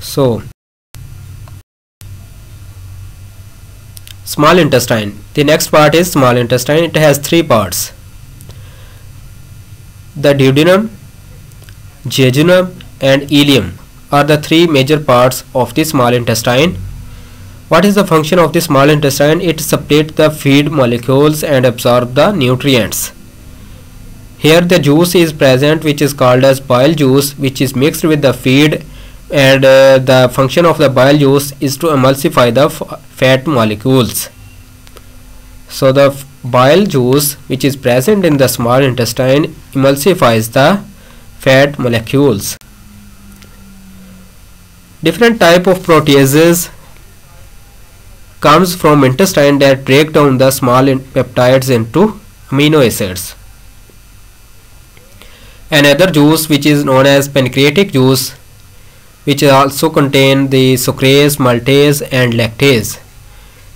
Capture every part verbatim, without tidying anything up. So small intestine, the next part is small intestine. It has three parts: the duodenum, jejunum and ileum are the three major parts of the small intestine. What is the function of the small intestine? It separates the feed molecules and absorbs the nutrients. Here the juice is present, which is called as bile juice, which is mixed with the feed, and uh, the function of the bile juice is to emulsify the fat molecules. So the bile juice which is present in the small intestine emulsifies the fat molecules. Different type of proteases comes from intestine that break down the small peptides into amino acids. Another juice which is known as pancreatic juice, which also contain the sucrase, maltase and lactase,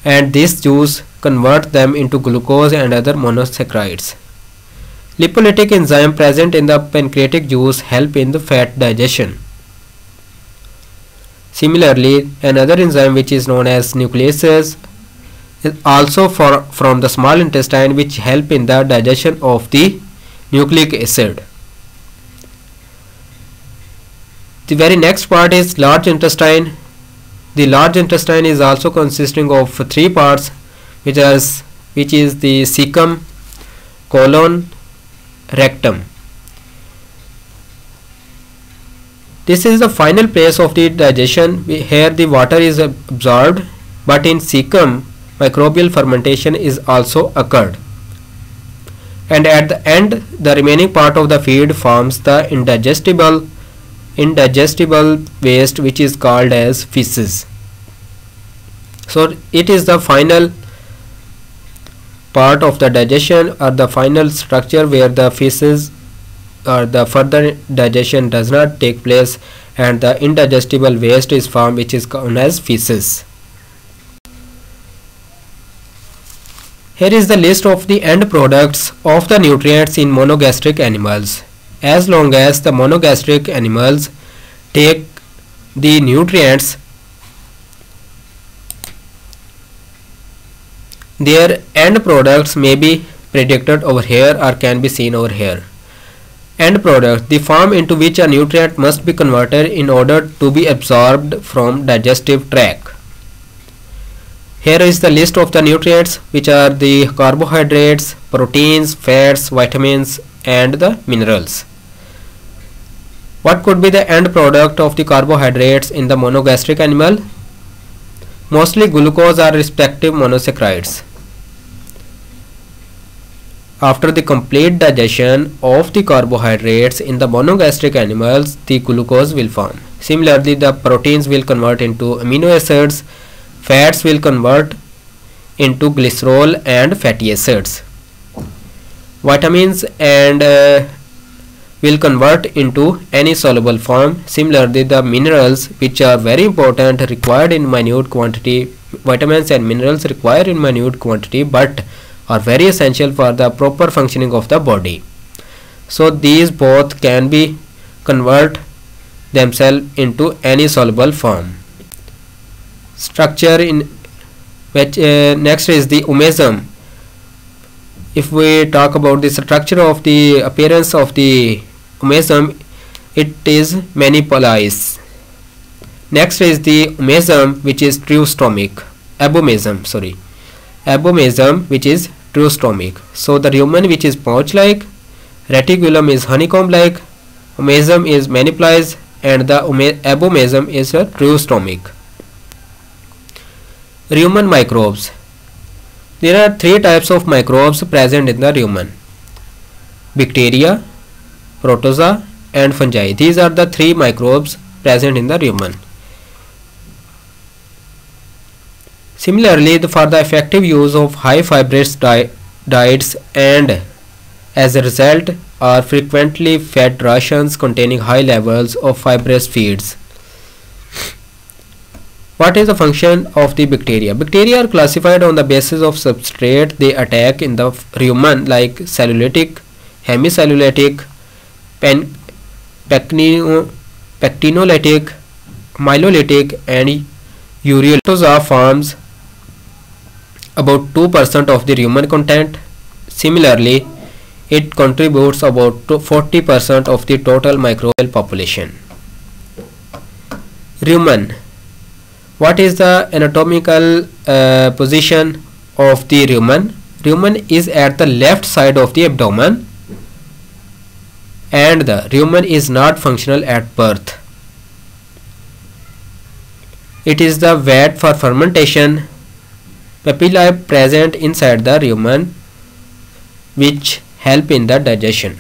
and this juice convert them into glucose and other monosaccharides. Lipolytic enzyme present in the pancreatic juice help in the fat digestion. Similarly, another enzyme which is known as nucleases is also for, from the small intestine, which help in the digestion of the nucleic acid. The very next part is large intestine. The large intestine is also consisting of three parts, which is, which is the cecum, colon, rectum. This is the final place of the digestion. Here the water is absorbed, but in cecum microbial fermentation is also occurred, and at the end the remaining part of the feed forms the indigestible indigestible waste, which is called as feces. So it is the final part of the digestion or the final structure where the feces or the further digestion does not take place, and the indigestible waste is formed, which is known as feces. Here is the list of the end products of the nutrients in monogastric animals. As long as the monogastric animals take the nutrients, their end products may be predicted over here or can be seen over here. End product, the form into which a nutrient must be converted in order to be absorbed from digestive tract. Here is the list of the nutrients, which are the carbohydrates, proteins, fats, vitamins and the minerals. What could be the end product of the carbohydrates in the monogastric animal? Mostly glucose or respective monosaccharides. After the complete digestion of the carbohydrates in the monogastric animals, the glucose will form. Similarly, the proteins will convert into amino acids, fats will convert into glycerol and fatty acids. Vitamins and uh, will convert into any soluble form. Similarly, the minerals, which are very important, required in minute quantity. Vitamins and minerals required in minute quantity, but are very essential for the proper functioning of the body. So these both can be convert themselves into any soluble form. Structure in which uh, next is the omasum. If we talk about the structure of the appearance of the omasum, it is manipulized. Next is the omasum, which is triustomic, abomasum, sorry, abomasum, which is triustomic. So the rumen, which is pouch like, reticulum is honeycomb like, omasum is manipulized, and the abomasum is a triustomic. Rumen microbes. There are three types of microbes present in the rumen: bacteria, protozoa and fungi. These are the three microbes present in the rumen. Similarly, the, for the effective use of high fibrous di diets and as a result are frequently fed rations containing high levels of fibrous feeds. What is the function of the bacteria? Bacteria are classified on the basis of substrate they attack in the rumen, like cellulitic, hemicellulitic, pen, pectinolytic, myelolytic and ureal. Protozoa forms about two percent of the rumen content. Similarly, it contributes about forty percent of the total microbial population. Rumen. What is the anatomical uh, position of the rumen? Rumen is at the left side of the abdomen, and the rumen is not functional at birth. It is the vat for fermentation. Papillae present inside the rumen, which help in the digestion.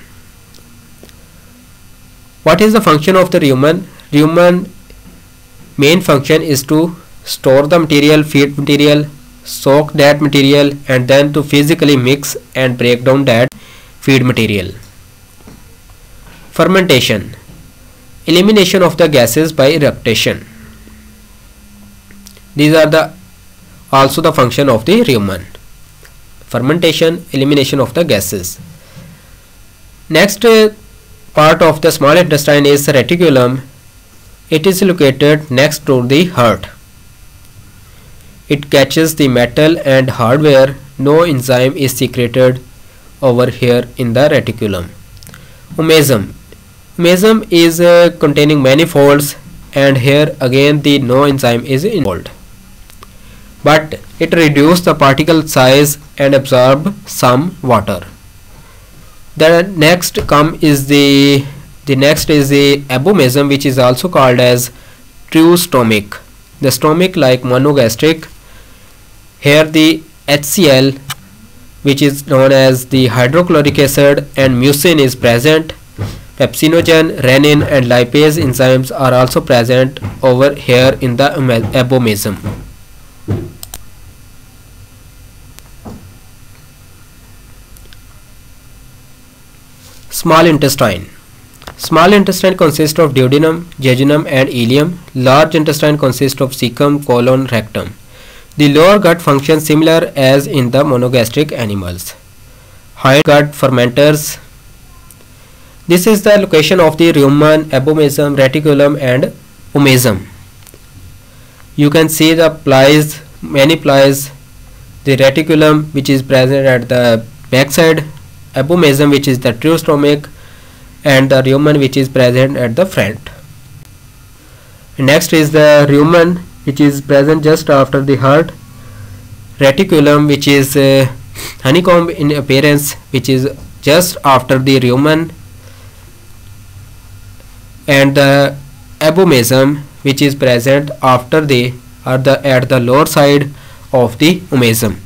What is the function of the rumen? Rumen main function is to store the material, feed material, soak that material, and then to physically mix and break down that feed material. Fermentation, elimination of the gases by eructation. These are the also the function of the rumen. Fermentation, elimination of the gases. Next uh, part of the small intestine is reticulum. It is located next to the heart. It catches the metal and hardware. No enzyme is secreted over here in the reticulum. Omasum. Omasum is uh, containing many folds, and here again the no enzyme is involved, but it reduces the particle size and absorb some water. The next come is the the next is the abomasum, which is also called as true stomach. The stomach like monogastric. Here the H C L, which is known as the hydrochloric acid, and mucin is present. Pepsinogen, renin, and lipase enzymes are also present over here in the abomasum. Small intestine. Small intestine consists of duodenum, jejunum, and ileum. Large intestine consists of cecum, colon, rectum. The lower gut functions similar as in the monogastric animals. Higher gut fermenters. This is the location of the rumen, abomasum, reticulum, and omasum. You can see the plies, many plies. The reticulum, which is present at the backside, abomasum, which is the true stomach, and the rumen, which is present at the front. Next is the rumen, which is present just after the heart. Reticulum, which is uh, honeycomb in appearance, which is just after the rumen, and the abomasum, which is present after the or the at the lower side of the omasum.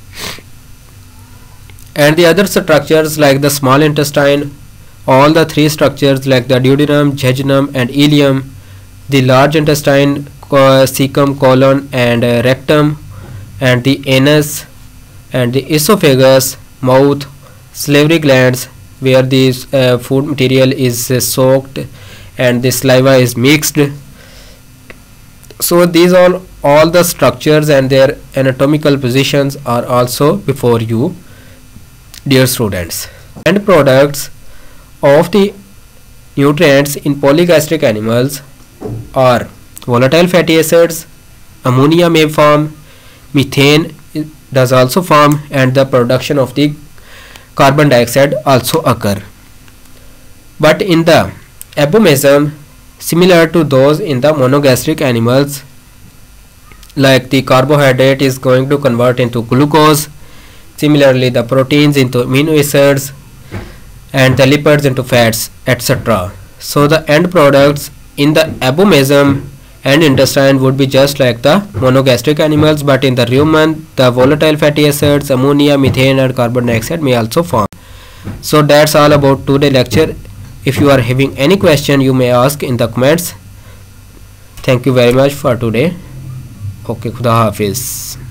And the other structures like the small intestine, all the three structures like the duodenum, jejunum, and ileum, the large intestine, uh, cecum, colon, and uh, rectum, and the anus, and the esophagus, mouth, salivary glands, where this uh, food material is uh, soaked and the saliva is mixed. So these are all the structures, and their anatomical positions are also before you, dear students. End products of the nutrients in polygastric animals are volatile fatty acids. Ammonia may form, methane does also form, and the production of the carbon dioxide also occur. But in the abomasum, similar to those in the monogastric animals, like the carbohydrate is going to convert into glucose, similarly the proteins into amino acids, and the lipids into fats, et cetera. So the end products in the abomasum and intestine would be just like the monogastric animals, but in the rumen, the volatile fatty acids, ammonia, methane, and carbon dioxide may also form. So that's all about today's lecture. If you are having any question, you may ask in the comments. Thank you very much for today. Okay, Khuda Hafiz.